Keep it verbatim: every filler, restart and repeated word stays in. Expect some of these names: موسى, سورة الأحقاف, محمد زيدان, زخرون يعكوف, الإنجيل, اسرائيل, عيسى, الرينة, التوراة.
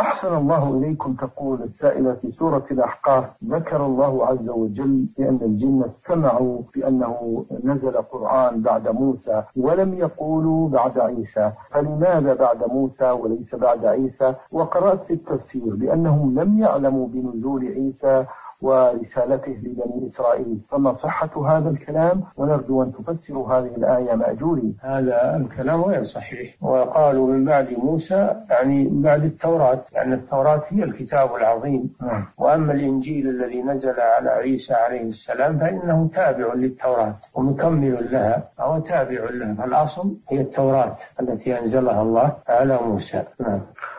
أحسن الله إليكم. تقول السائلة في سورة الأحقاف ذكر الله عز وجل بأن الجن سمعوا بأنه نزل قرآن بعد موسى ولم يقولوا بعد عيسى، فلماذا بعد موسى وليس بعد عيسى؟ وقرأت في التفسير بأنهم لم يعلموا بنزول عيسى ورسالته لبني إسرائيل، فما صحة هذا الكلام؟ ونرجو أن تفسروا هذه الآية مأجورين. هذا الكلام غير صحيح. وقالوا من بعد موسى يعني من بعد التوراة، يعني التوراة هي الكتاب العظيم، وأما الإنجيل الذي نزل على عيسى عليه السلام فإنه تابع للتوراة ومكمل لها أو تابع لها، فالأصل هي التوراة التي أنزلها الله على موسى. نعم.